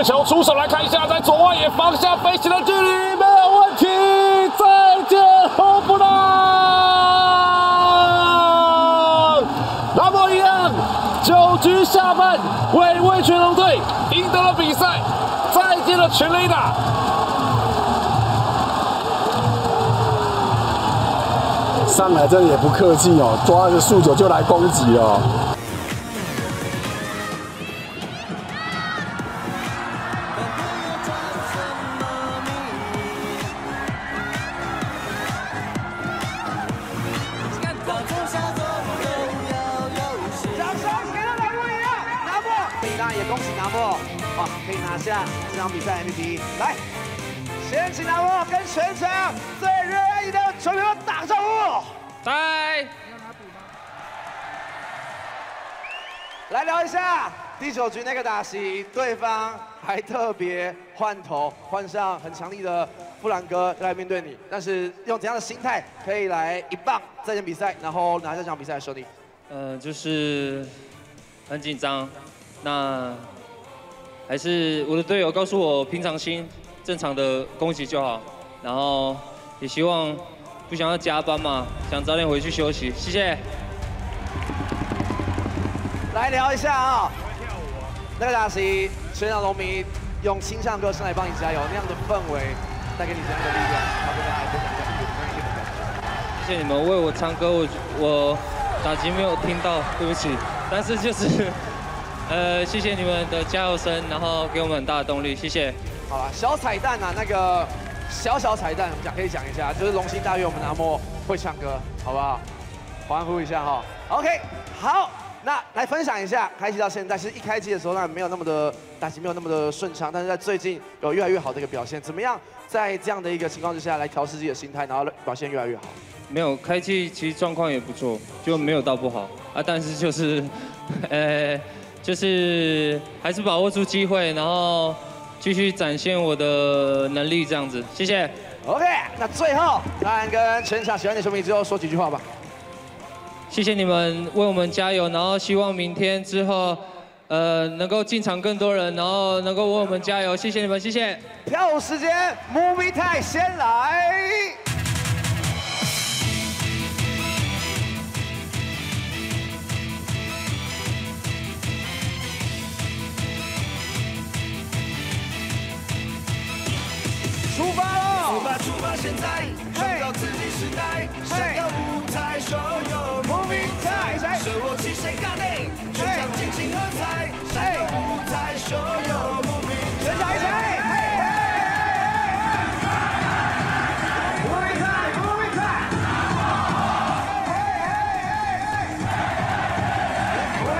个球出手来看一下，在左外野防下飞起的距离没有问题。再见，红布朗。那么一样，9局下半，为味全龙队赢得了比赛，再见了全垒打。上来这也不客气哦，抓着速球就来攻击哦。 也恭喜拿破，哇，可以拿下这场比赛 MVP。来，先请拿破跟全场最热爱的球迷们打个招呼。来，来聊一下第9局那个打席，对方还特别换头，换上很强力的布朗哥来面对你。但是用怎样的心态可以来一棒再见比赛，然后拿下这场比赛的胜利？就是很紧张。 那还是我的队友告诉我，平常心，正常的攻击就好。然后也希望不想要加班嘛，想早点回去休息。谢谢。来聊一下啊、那个打席，全场农民用新唱歌声来帮你加油，那样的氛围带给你怎样的力量？好，跟大家分享一下。谢谢你们为我唱歌，我打击没有听到，对不起。但是就是。 谢谢你们的加油声，然后给我们很大的动力，谢谢。好了，小彩蛋啊，那个小彩蛋，可以讲一下，就是龙心大悦，我们拿莫会唱歌，好不好？欢呼一下哈、哦。OK， 好，那来分享一下，开季到现在，其实一开季的时候那没有那么的打击，没有那么的顺畅，但是在最近有越来越好的一个表现，怎么样在这样的一个情况之下来调试自己的心态，然后表现越来越好？没有，开季其实状况也不错，就没有到不好啊，但是就是，就是还是把握住机会，然后继续展现我的能力，这样子。谢谢。OK， 那最后，当然跟全场喜欢的球迷之后说几句话吧。谢谢你们为我们加油，然后希望明天之后，能够进场更多人，然后能够为我们加油。谢谢你们，谢谢。跳舞时间 ，Movie Time 先来。 出发喽！出发！现在创造自己时代，上个舞台，所有Movie Time，舍我其谁干你，全场尽情喝彩，上个舞台，所有Movie Time，全场一起！Movie Time，Movie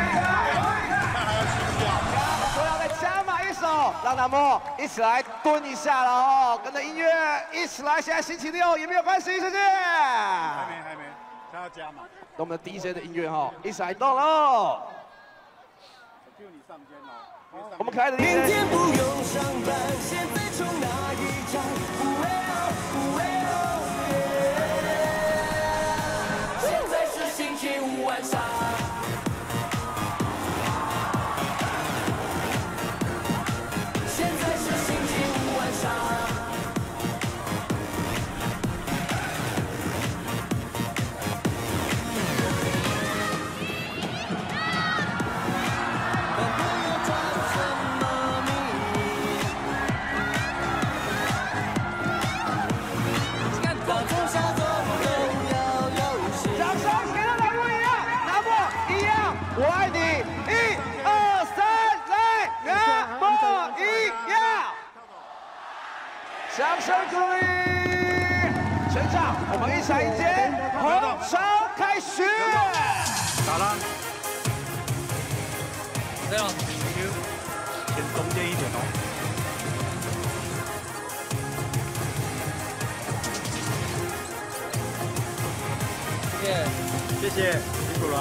Time，Movie Time，我要再加码一首，让他们一起来蹲一下了哦。 跟着音乐一起来，现在星期六也没有关系，谢谢。还没，他要加嘛？我们的 DJ 的音乐哈，一起来动喽。我 Q 你上肩喽。我们可爱的 DJ。明天不用上班，先飞冲那一场，5A0 5A0。现在是星期五晚上。 掌声鼓励！全场，我们一起来迎接红潮开学。打了。这样，先中间一点哦。谢谢，辛苦了。